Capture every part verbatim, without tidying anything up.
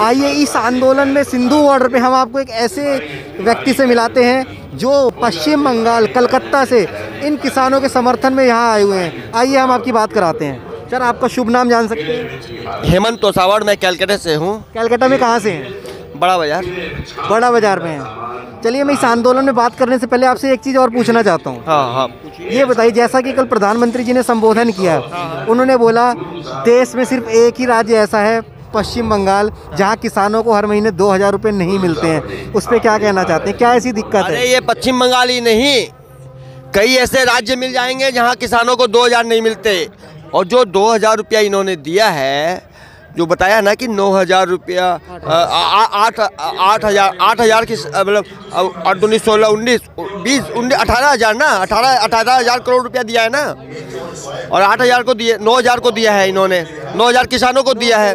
आइए इस आंदोलन में सिंधु बॉर्डर पे हम आपको एक ऐसे व्यक्ति से मिलाते हैं जो पश्चिम बंगाल कलकत्ता से इन किसानों के समर्थन में यहाँ आए हुए हैं। आइए हम आपकी बात कराते हैं। सर, आपका शुभ नाम जान सकते हैं? हेमंत सावड़, मैं कलकत्ता से हूँ। कलकत्ता में कहाँ से हैं? बड़ा बाज़ार। बड़ा बाज़ार में हैं। चलिए, मैं इस आंदोलन में बात करने से पहले आपसे एक चीज़ और पूछना चाहता हूँ। हाँ हाँ ये बताइए, जैसा कि कल प्रधानमंत्री जी ने संबोधन किया, उन्होंने बोला देश में सिर्फ एक ही राज्य ऐसा है, पश्चिम बंगाल, जहां किसानों को हर महीने दो हज़ार रुपये नहीं मिलते हैं। उस पर क्या कहना चाहते हैं? क्या ऐसी दिक्कत है? ये पश्चिम बंगाल ही नहीं, कई ऐसे राज्य मिल जाएंगे जहां किसानों को दो हज़ार नहीं मिलते। और जो दो हज़ार रुपया इन्होंने दिया है, जो बताया ना कि नौ हज़ार रुपया, आठ आठ हज़ार आठ हज़ार की, मतलब उन्नीस सोलह उन्नीस बीस उन्नीस अठारह हज़ार ना अठारह अठारह हज़ार करोड़ रुपया दिया है ना। और आठ हज़ार को दिए, नौ हज़ार को दिया है इन्होंने, नौ हज़ार किसानों को दिया है,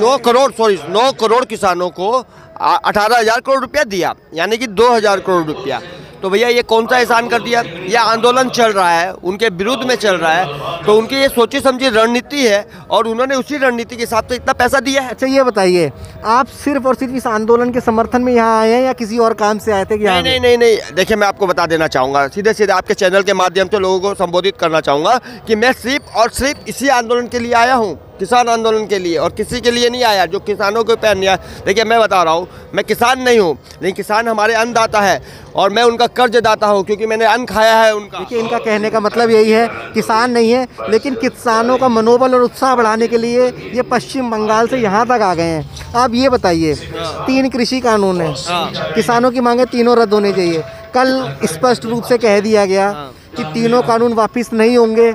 नौ करोड़ सॉरी नौ करोड़ किसानों को अठारह हज़ार करोड़ रुपया दिया, यानी कि दो हज़ार करोड़ रुपया। तो भैया ये कौन सा एहसान कर दिया? यह आंदोलन चल रहा है, उनके विरुद्ध में चल रहा है, तो उनकी ये सोची समझी रणनीति है और उन्होंने उसी रणनीति के हिसाब से इतना पैसा दिया है। अच्छा, ये बताइए, आप सिर्फ और सिर्फ इस आंदोलन के समर्थन में यहाँ आए हैं या किसी और काम से आए थे? नहीं नहीं नहीं, नहीं। देखिए, मैं आपको बता देना चाहूँगा, सीधे सीधे आपके चैनल के माध्यम से लोगों को संबोधित करना चाहूँगा कि मैं सिर्फ और सिर्फ इसी आंदोलन के लिए आया हूँ, किसान आंदोलन के लिए, और किसी के लिए नहीं आया जो किसानों के पैर नहीं आया। देखिए, मैं बता रहा हूँ, मैं किसान नहीं हूँ, लेकिन किसान हमारे अन्नदाता है और मैं उनका कर्ज दाता हूँ, क्योंकि मैंने अन्न खाया है उनका। देखिए, इनका कहने का मतलब यही है, किसान नहीं है लेकिन किसानों का मनोबल और उत्साह बढ़ाने के लिए ये पश्चिम बंगाल से यहाँ तक आ गए हैं। आप ये बताइए, तीन कृषि कानून है, किसानों की मांगें तीनों रद्द होने चाहिए। कल स्पष्ट रूप से कह दिया गया कि तीनों कानून वापस नहीं होंगे,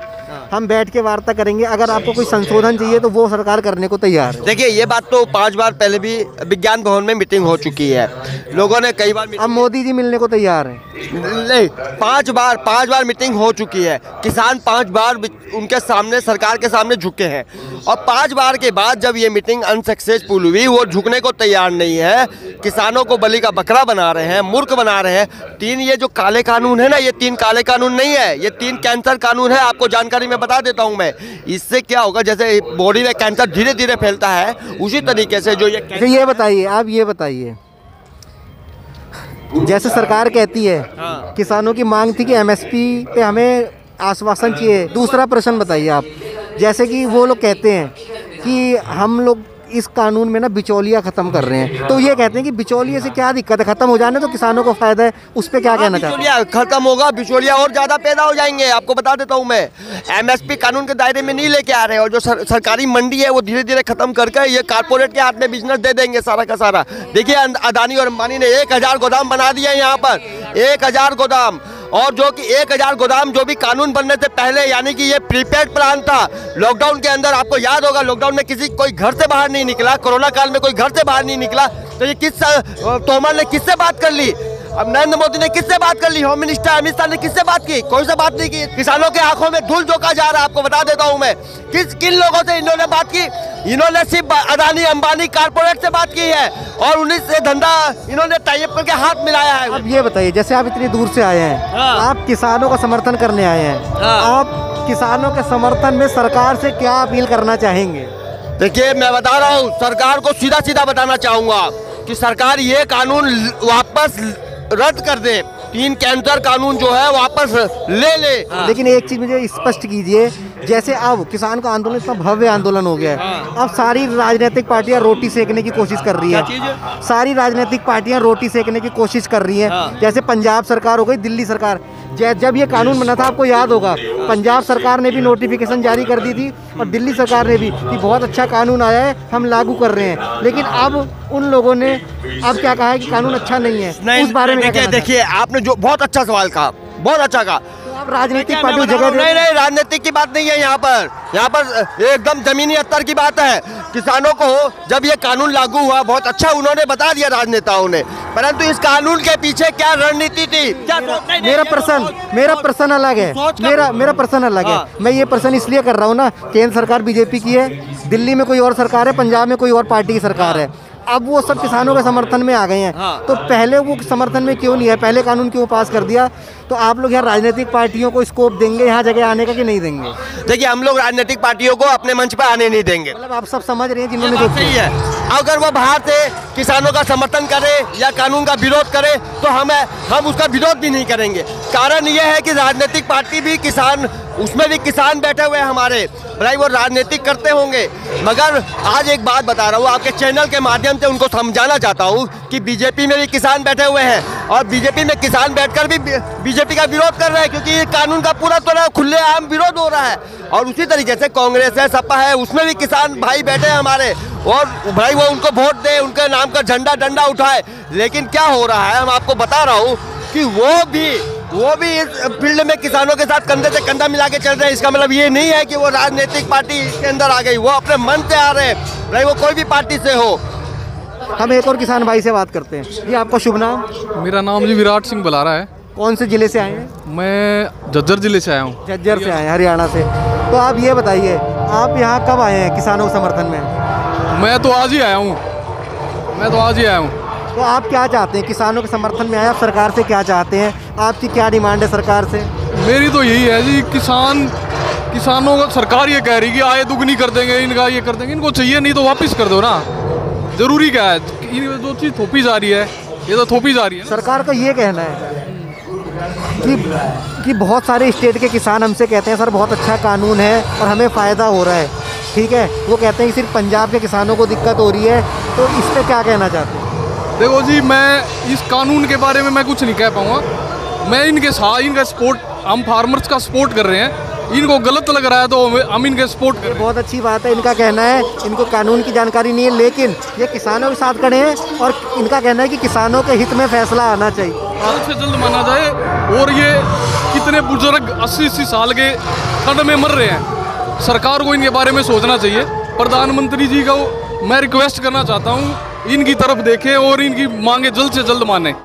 हम बैठ के वार्ता करेंगे, अगर आपको कोई संशोधन चाहिए तो वो सरकार करने को तैयार है। देखिए, ये बात तो पांच बार पहले भी विज्ञान भवन में मीटिंग हो चुकी है, लोगों ने कई बार, अब मोदी जी मिलने को तैयार हैं। नहीं, पांच बार पांच बार मीटिंग हो चुकी है, किसान पांच बार उनके सामने, सरकार के सामने झुके हैं, और पांच बार के बाद जब ये मीटिंग अनसक्सेसफुल हुई, वो झुकने को तैयार नहीं है, किसानों को बलि का बकरा बना रहे हैं, मूर्ख बना रहे हैं। तीन ये जो काले कानून है ना, ये तीन काले कानून नहीं है, ये तीन कैंसर कानून है। आपको जानकारी मैं बता देता हूं मैं, इससे क्या होगा, जैसे बॉडी में कैंसर धीरे धीरे फैलता है, उसी तरीके से जो ये कैंसर। ये बताइए, आप ये बताइए, जैसे सरकार कहती है हाँ। किसानों की मांग थी कि एमएसपी पे हमें आश्वासन चाहिए। दूसरा प्रश्न बताइए आप, जैसे कि वो लोग कहते हैं कि हम लोग इस कानून में ना बिचौलिया खत्म कर रहे हैं, तो ये कहते हैं कि बिचौलिए से क्या दिक्कत है, खत्म हो जाने तो किसानों को फायदा है। उस पे क्या कहना चाहते हैं? खत्म होगा बिचौलिया, और ज्यादा पैदा हो जाएंगे। आपको बता देता हूँ मैं, एमएसपी कानून के दायरे में नहीं लेके आ रहे, और जो सर, सरकारी मंडी है वो धीरे धीरे खत्म करके ये कारपोरेट के हाथ में बिजनेस दे देंगे सारा का सारा। देखिए, अदानी और अंबानी ने एक हजार गोदाम बना दिया है यहाँ पर, एक हजार गोदाम, और जो कि एक हज़ार गोदाम जो भी कानून बनने से पहले, यानी कि ये प्रीपेड प्लान था। लॉकडाउन के अंदर आपको याद होगा, लॉकडाउन में किसी कोई घर से बाहर नहीं निकला, कोरोना काल में कोई घर से बाहर नहीं निकला, तो ये किस तोमर ने किससे बात कर ली, अब नरेंद्र मोदी ने किससे बात कर ली, होम मिनिस्टर अमित शाह ने किससे बात की? कोई से बात नहीं की। किसानों के आंखों में धूल झोंका जा रहा है। आपको बता देता हूँ मैं, किस किन लोगों से इन्होंने बात की, इन्होंने सिर्फ अदानी अंबानी कारपोरेट से बात की है, और उन्हीं से धंधा इन्होंने टाइप करके हाथ मिलाया है। अब ये बताइए, जैसे आप इतनी दूर से आए हैं, आप किसानों का समर्थन करने आए हैं, आप किसानों के समर्थन में सरकार से क्या अपील करना चाहेंगे? देखिए, मैं बता रहा हूँ, सरकार को सीधा सीधा बताना चाहूँगा कि सरकार ये कानून वापस रद्द कर दे, तीन कैंसर कानून जो है वापस ले ले। लेकिन एक चीज मुझे स्पष्ट कीजिए, जैसे अब किसान का आंदोलन इतना भव्य आंदोलन हो गया है, अब सारी राजनीतिक पार्टियां रोटी सेकने की कोशिश कर रही है, सारी राजनीतिक पार्टियां रोटी सेकने की कोशिश कर रही हैं, जैसे पंजाब सरकार हो गई, दिल्ली सरकार, जब ये कानून बना था आपको याद होगा, पंजाब सरकार ने भी नोटिफिकेशन जारी कर दी थी और दिल्ली सरकार ने भी कि बहुत अच्छा कानून आया है, हम लागू कर रहे हैं, लेकिन अब उन लोगों ने अब क्या कहा है कि कानून अच्छा नहीं है, उस बारे में क्या? देखिए, आपने जो बहुत अच्छा सवाल कहा, बहुत अच्छा कहा। तो राजनीतिक पार्टी जगह नहीं नहीं राजनीतिक की बात नहीं है यहाँ पर, यहाँ पर एकदम जमीनी स्तर की बात है। किसानों को जब ये कानून लागू हुआ, बहुत अच्छा उन्होंने बता दिया राजनेताओं ने, परंतु इस कानून के पीछे क्या रणनीति थी? क्या मेरा प्रश्न मेरा प्रश्न अलग है, मेरा मेरा प्रश्न अलग है। मैं ये प्रश्न इसलिए कर रहा हूँ ना, केंद्र सरकार बीजेपी की है, दिल्ली में कोई और सरकार है, पंजाब में कोई और पार्टी की सरकार है, अब वो सब किसानों के समर्थन में आ गए हैं। हाँ। तो पहले वो समर्थन में क्यों नहीं है, पहले कानून क्यों पास कर दिया? तो आप लोग यहाँ राजनीतिक पार्टियों को स्कोप देंगे यहाँ जगह आने का कि नहीं देंगे? देखिए, हम लोग राजनीतिक पार्टियों को अपने मंच पर आने नहीं देंगे। मतलब आप सब समझ रहे हैं जिन्होंने है, अगर वो बाहर से किसानों का समर्थन करे या कानून का विरोध करे तो हम हम उसका विरोध भी नहीं करेंगे। कारण यह है कि राजनीतिक पार्टी भी किसान, उसमें भी किसान बैठे हुए हैं हमारे, भाई वो राजनीतिक करते होंगे। मगर आज एक बात बता रहा हूँ, आपके चैनल के माध्यम से उनको समझाना चाहता हूँ कि बीजेपी में भी किसान बैठे हुए हैं और बीजेपी में किसान बैठकर भी बीजेपी का विरोध कर रहे हैं, क्योंकि ये कानून का पूरा तरह खुलेआम विरोध हो रहा है। और उसी तरीके से कांग्रेस है, सपा है, उसमें भी किसान भाई बैठे हैं हमारे, और भाई वो उनको वोट दें, उनके नाम का झंडा डंडा उठाए। लेकिन क्या हो रहा है, हम आपको बता रहा हूँ कि वो भी वो भी इस फील्ड में किसानों के साथ कंधे से कंधा मिला के चल रहे हैं। इसका मतलब ये नहीं है कि वो राजनीतिक पार्टी के अंदर आ गई, वो अपने मन से आ रहे हैं, भाई वो कोई भी पार्टी से हो। हम एक और किसान भाई से बात करते हैं। जी, आपका शुभ नाम? मेरा नाम जी विराट सिंह बुलारा है। कौन से ज़िले से आए हैं? मैं झज्जर ज़िले से आया हूँ। झज्जर से आए हैं, हरियाणा से। तो आप ये बताइए, आप यहाँ कब आए हैं किसानों के समर्थन में? मैं तो आज ही आया हूँ, मैं तो आज ही आया हूँ। तो आप क्या चाहते हैं किसानों के समर्थन में आए, आप सरकार से क्या चाहते हैं, आपकी क्या डिमांड है सरकार से? मेरी तो यही है जी, किसान किसानों को सरकार ये कह रही कि आय दुगनी कर देंगे, इनका ये कर देंगे, इनको चाहिए नहीं तो वापस कर दो ना। ज़रूरी क्या है, जो चीज़ थोपी जा रही है ये तो थोपी जा रही है। सरकार का ये कहना है कि कि बहुत सारे स्टेट के किसान हमसे कहते हैं सर बहुत अच्छा कानून है और हमें फ़ायदा हो रहा है, ठीक है, वो कहते हैं कि सिर्फ पंजाब के किसानों को दिक्कत हो रही है, तो इस पर क्या कहना चाहते हैं? देखो जी, मैं इस कानून के बारे में मैं कुछ नहीं कह पाऊँगा। मैं इनके साथ, इनका सपोर्ट, हम फार्मर्स का सपोर्ट कर रहे हैं, इनको गलत लग रहा है तो हम इनके सपोर्ट कर रहे हैं। बहुत अच्छी बात है, इनका कहना है इनको कानून की जानकारी नहीं है, लेकिन ये किसानों के साथ खड़े हैं और इनका कहना है कि किसानों के हित में फैसला आना चाहिए, जल्द से जल्द माना जाए। और ये कितने बुजुर्ग अस्सी अस्सी साल के ठंड में मर रहे हैं, सरकार को इनके बारे में सोचना चाहिए। प्रधानमंत्री जी को मैं रिक्वेस्ट करना चाहता हूँ इनकी तरफ देखें और इनकी मांगे जल्द से जल्द माने।